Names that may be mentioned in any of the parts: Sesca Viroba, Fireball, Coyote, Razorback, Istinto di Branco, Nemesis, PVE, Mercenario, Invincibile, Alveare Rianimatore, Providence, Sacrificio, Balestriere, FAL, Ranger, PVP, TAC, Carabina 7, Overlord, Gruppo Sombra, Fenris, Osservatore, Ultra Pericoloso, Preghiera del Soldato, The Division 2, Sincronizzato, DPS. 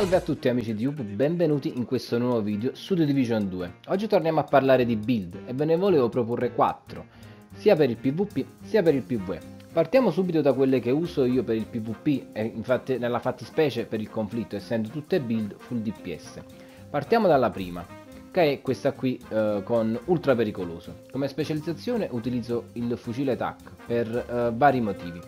Salve a tutti amici di YouTube, benvenuti in questo nuovo video su The Division 2. Oggi torniamo a parlare di build e ve ne volevo proporre 4, sia per il PvP sia per il PvE. Partiamo subito da quelle che uso io per il PvP e infatti nella fattispecie per il conflitto, essendo tutte build full DPS. Partiamo dalla prima, che è questa qui con Ultra Pericoloso. Come specializzazione utilizzo il fucile TAC per vari motivi.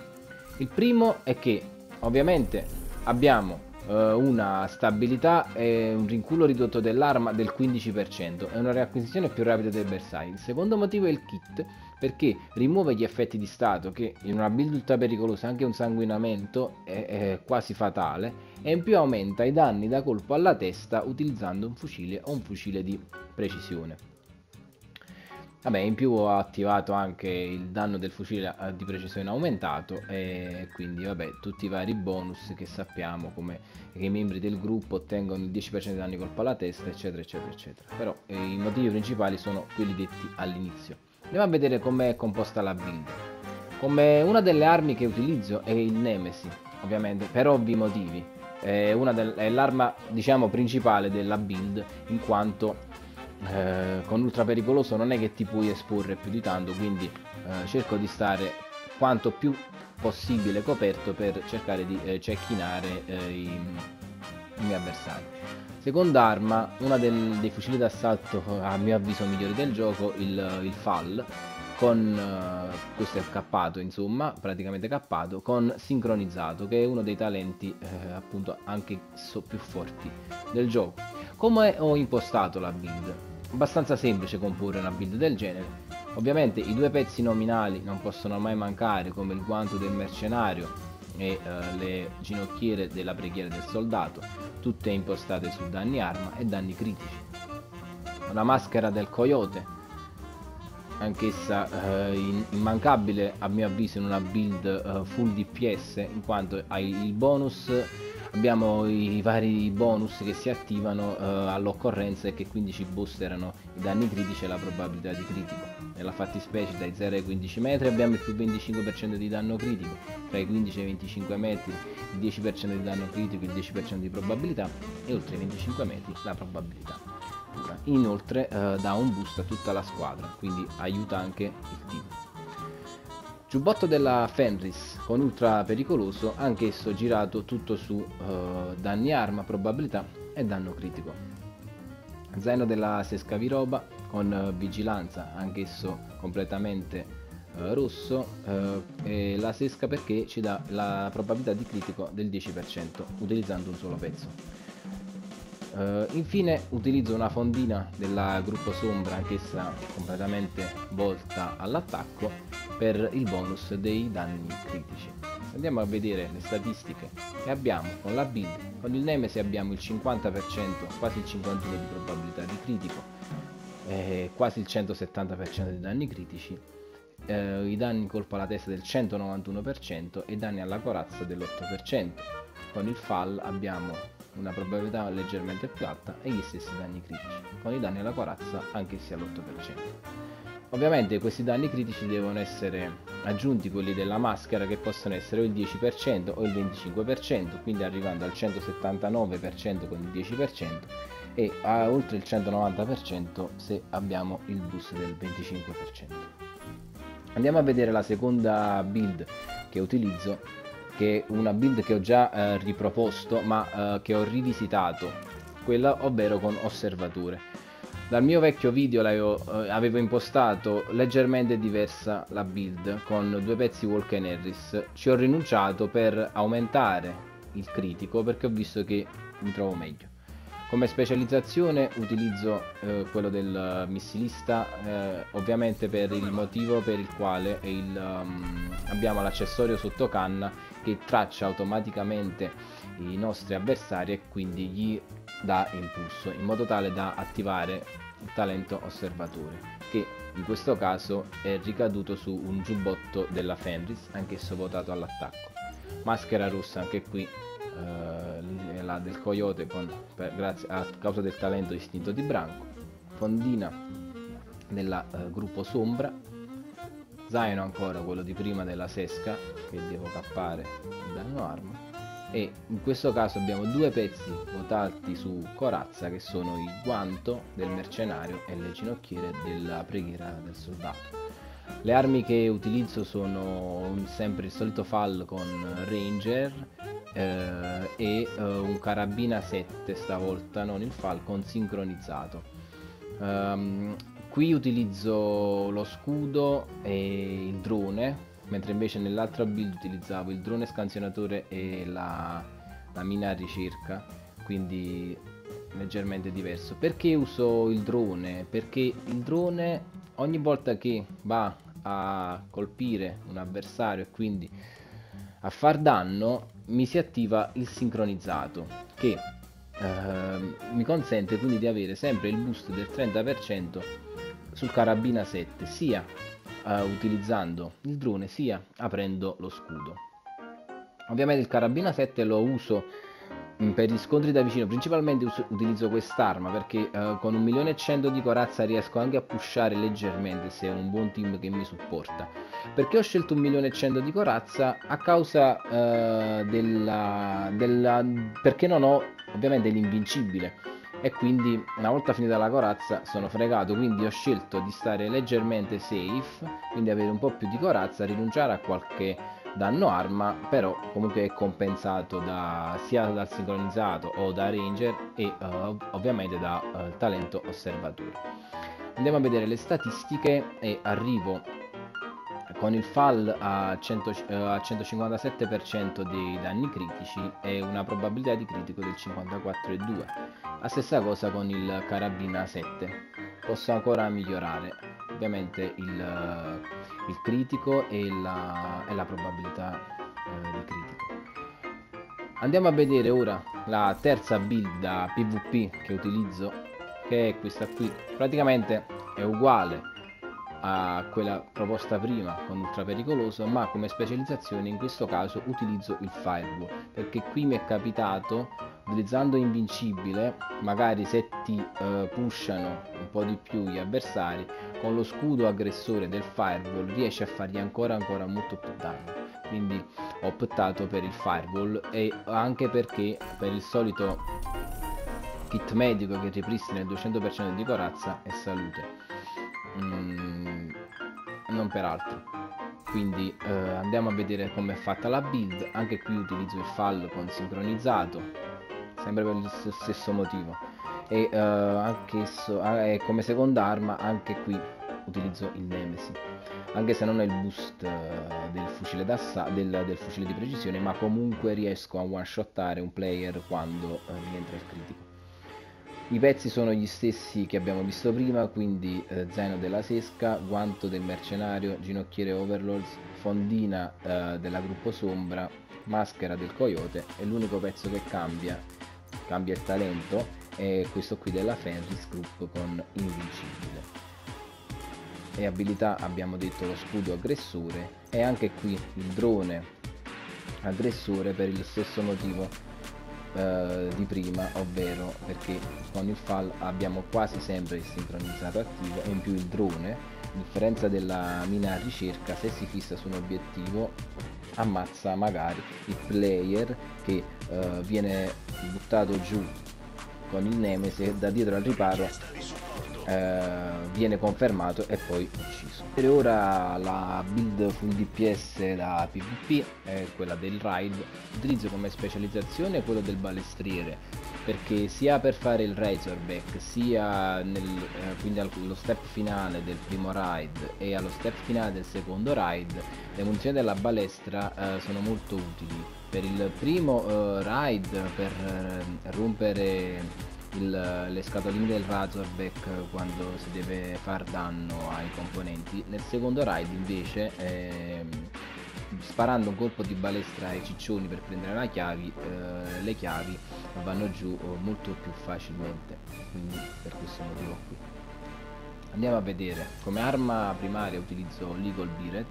Il primo è che ovviamente abbiamo una stabilità e un rinculo ridotto dell'arma del 15% e una riacquisizione più rapida dei bersagli. Il secondo motivo è il kit, perché rimuove gli effetti di stato che in una build ultra pericolosa anche un sanguinamento è quasi fatale, e in più aumenta i danni da colpo alla testa utilizzando un fucile o un fucile di precisione. Vabbè, in più ho attivato anche il danno del fucile di precisione aumentato e quindi vabbè, tutti i vari bonus che sappiamo, come che i membri del gruppo ottengono il 10% di danni colpo alla testa, eccetera eccetera eccetera. Però i motivi principali sono quelli detti all'inizio. Andiamo a vedere com'è composta la build. Come una delle armi che utilizzo è il Nemesis, ovviamente per ovvi motivi. È l'arma, diciamo, principale della build, in quanto con Ultra Pericoloso non è che ti puoi esporre più di tanto, quindi cerco di stare quanto più possibile coperto per cercare di cecchinare i miei avversari. Seconda arma, una dei fucili d'assalto a mio avviso migliori del gioco, il FAL, con questo è cappato, insomma praticamente cappato, con Sincronizzato, che è uno dei talenti appunto anche più forti del gioco. Come ho impostato la build? Abbastanza semplice comporre una build del genere. Ovviamente i due pezzi nominali non possono mai mancare, come il guanto del mercenario e le ginocchiere della preghiera del soldato, tutte impostate su danni arma e danni critici. La maschera del coyote, anchessa immancabile a mio avviso in una build full DPS, in quanto hai il bonus. Abbiamo i vari bonus che si attivano all'occorrenza e che quindi ci boosterano i danni critici e la probabilità di critico. Nella fattispecie dai 0 ai 15 metri abbiamo il più 25% di danno critico, tra i 15 e i 25 metri il 10% di danno critico, il 10% di probabilità, e oltre i 25 metri la probabilità. Inoltre dà un boost a tutta la squadra, quindi aiuta anche il team. Giubbotto della Fenris con Ultra Pericoloso, anch'esso girato tutto su danni arma, probabilità e danno critico. Zaino della Sesca Viroba con vigilanza, anch'esso completamente rosso, e la sesca perché ci dà la probabilità di critico del 10% utilizzando un solo pezzo. Infine utilizzo una fondina della Gruppo Sombra, anch'essa completamente volta all'attacco, per il bonus dei danni critici. Andiamo a vedere le statistiche che abbiamo con la build. Con il Nemesis abbiamo il 50%, quasi il 51% di probabilità di critico, quasi il 170% di danni critici, i danni colpo alla testa del 191% e i danni alla corazza dell'8%. Con il Fall abbiamo una probabilità leggermente più alta e gli stessi danni critici, con i danni alla corazza anch'essi all'8%. Ovviamente questi danni critici devono essere aggiunti quelli della maschera, che possono essere o il 10% o il 25%, quindi arrivando al 179% con il 10% e a oltre il 190% se abbiamo il boost del 25%. Andiamo a vedere la seconda build che utilizzo, che è una build che ho già riproposto ma che ho rivisitato, quella ovvero con Osservatore. Dal mio vecchio video avevo impostato leggermente diversa la build con due pezzi Walk and Harris. Ci ho rinunciato per aumentare il critico perché ho visto che mi trovo meglio. Come specializzazione utilizzo quello del missilista, ovviamente per il motivo per il quale abbiamo l'accessorio sotto canna che traccia automaticamente i nostri avversari e quindi gli dà impulso, in modo tale da attivare il talento osservatore, che in questo caso è ricaduto su un giubbotto della Fenris, anch'esso votato all'attacco. Maschera rossa, anche qui la del coyote a causa del talento istinto di branco. Fondina della Gruppo Sombra. Zaino ancora quello di prima della sesca, che devo cappare il danno arma. e in questo caso abbiamo due pezzi votati su corazza che sono il guanto del mercenario e le ginocchiere della preghiera del soldato. Le armi che utilizzo sono sempre il solito FAL con Ranger un Carabina 7, stavolta non il FAL, con Sincronizzato. Qui utilizzo lo scudo e il drone, mentre invece nell'altra build utilizzavo il drone scansionatore e la mina a ricerca, quindi leggermente diverso. Perché uso il drone? Perché il drone ogni volta che va a colpire un avversario e quindi a far danno mi si attiva il sincronizzato, che mi consente quindi di avere sempre il boost del 30% sul Carabina 7, sia utilizzando il drone sia aprendo lo scudo. Ovviamente il Carabina 7 lo uso per gli scontri da vicino, principalmente utilizzo quest'arma perché con 1.100.000 di corazza riesco anche a pushare leggermente se ho un buon team che mi supporta. Perché ho scelto 1.100.000 di corazza? A causa perché non ho ovviamente l'invincibile, e quindi una volta finita la corazza sono fregato, quindi ho scelto di stare leggermente safe, quindi avere un po' più di corazza, rinunciare a qualche danno arma, però comunque è compensato sia dal sincronizzato o da Ranger e ovviamente dal talento osservatore. Andiamo a vedere le statistiche e arrivo con il FAL a 157% dei danni critici e una probabilità di critico del 54,2. La stessa cosa con il Carabina 7. Posso ancora migliorare ovviamente il critico e la probabilità di critico. Andiamo a vedere ora la terza build da PvP che utilizzo, che è questa qui. Praticamente è uguale a quella proposta prima con Ultra Pericoloso, ma come specializzazione in questo caso utilizzo il Fireball, perché qui mi è capitato, utilizzando Invincibile, magari se ti pushano un po' di più gli avversari, con lo scudo aggressore del Fireball riesci a fargli ancora molto più danno. Quindi ho optato per il Fireball, e anche perché per il solito kit medico che ripristina il 200% di corazza e salute, non per altro. Quindi andiamo a vedere come è fatta la build. Anche qui utilizzo il fallo con sincronizzato, sempre per lo stesso motivo, e come seconda arma anche qui utilizzo il Nemesis, anche se non è il boost del fucile d'assalto, del fucile di precisione, ma comunque riesco a one shottare un player quando rientra il critico. I pezzi sono gli stessi che abbiamo visto prima, quindi zaino della Sesca, guanto del mercenario, ginocchiere Overlord, fondina della Gruppo Sombra, maschera del Coyote, e l'unico pezzo che cambia il talento è questo qui della Fenris Group con Invincibile. E abilità abbiamo detto lo scudo aggressore, e anche qui il drone aggressore per lo stesso motivo di prima, ovvero perché con il FAL abbiamo quasi sempre il sincronizzato attivo, e in più il drone, a differenza della mina a ricerca, se si fissa su un obiettivo ammazza magari il player che viene buttato giù con il Nemesis, da dietro al riparo viene confermato e poi ucciso. Per ora la build full DPS da PvP è quella del raid. Utilizzo come specializzazione quello del balestriere, perché sia per fare il Razorback, sia quindi allo step finale del primo raid e allo step finale del secondo raid, le munizioni della balestra sono molto utili. Per il primo raid, per rompere le scatoline del Razorback quando si deve far danno ai componenti. Nel secondo raid invece sparando un colpo di balestra ai ciccioni per prendere la chiave, le chiavi vanno giù molto più facilmente, quindi per questo motivo qui. Andiamo a vedere come arma primaria utilizzo l'Eagle Biret,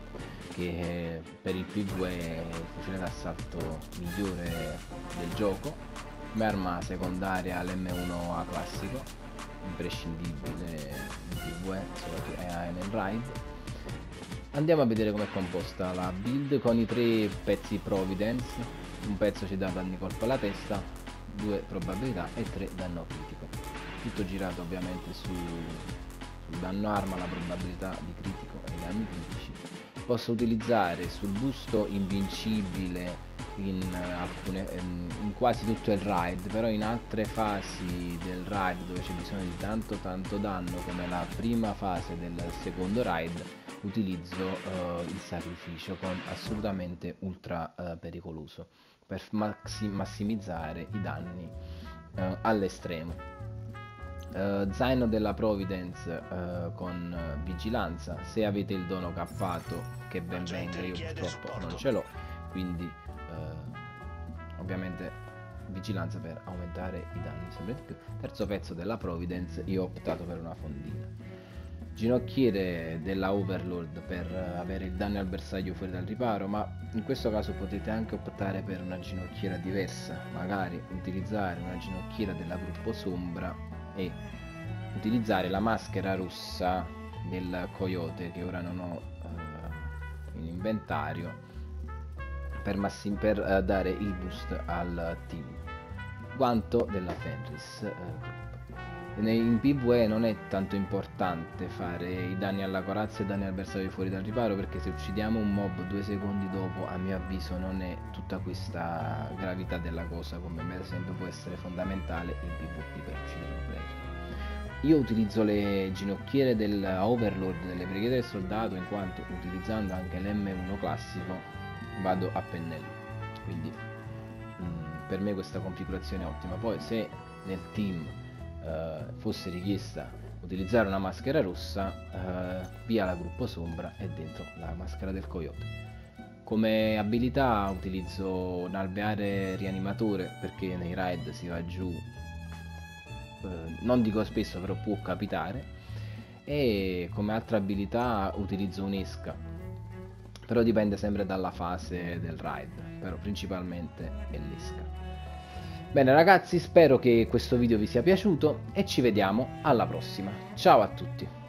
che per il PvE è il fucile d'assalto migliore del gioco. Come arma secondaria l'M1A classico, imprescindibile in PvE, solo che è nel raid. Andiamo a vedere com'è composta la build con i tre pezzi Providence, un pezzo ci dà danni colpo alla testa, 2 probabilità e 3 danno critico, tutto girato ovviamente sul danno arma, la probabilità di critico e danni critici. Posso utilizzare sul busto invincibile in quasi tutto il raid, però in altre fasi del raid dove c'è bisogno di tanto danno, come la prima fase del secondo raid, utilizzo il sacrificio con assolutamente ultra pericoloso per massimizzare i danni all'estremo. Zaino della Providence con vigilanza, se avete il dono cappato che ben venga, io purtroppo non ce l'ho, quindi ovviamente vigilanza per aumentare i danni sempre di più. Terzo pezzo della Providence, io ho optato per una fondina. Ginocchiere della Overlord per avere il danno al bersaglio fuori dal riparo, ma in questo caso potete anche optare per una ginocchiera diversa, magari utilizzare una ginocchiera della Gruppo Sombra e utilizzare la maschera rossa del Coyote, che ora non ho in inventario, per dare il boost al team. Guanto della Fenris. In PvE non è tanto importante fare i danni alla corazza e i danni al bersaglio fuori dal riparo, perché se uccidiamo un mob 2 secondi dopo, a mio avviso non è tutta questa gravità della cosa, come per esempio può essere fondamentale in PvP per uccidere un player. Io utilizzo le ginocchiere dell'Overlord delle Preghiere del Soldato, in quanto utilizzando anche l'M1 classico vado a pennello, quindi per me questa configurazione è ottima. Poi se nel team fosse richiesta utilizzare una maschera rossa, via la Gruppo Sombra e dentro la maschera del Coyote. Come abilità utilizzo un Alveare Rianimatore, perché nei raid si va giù, non dico spesso, però può capitare. E come altra abilità utilizzo un'esca, però dipende sempre dalla fase del raid, però principalmente è l'esca. Bene ragazzi, spero che questo video vi sia piaciuto e ci vediamo alla prossima. Ciao a tutti!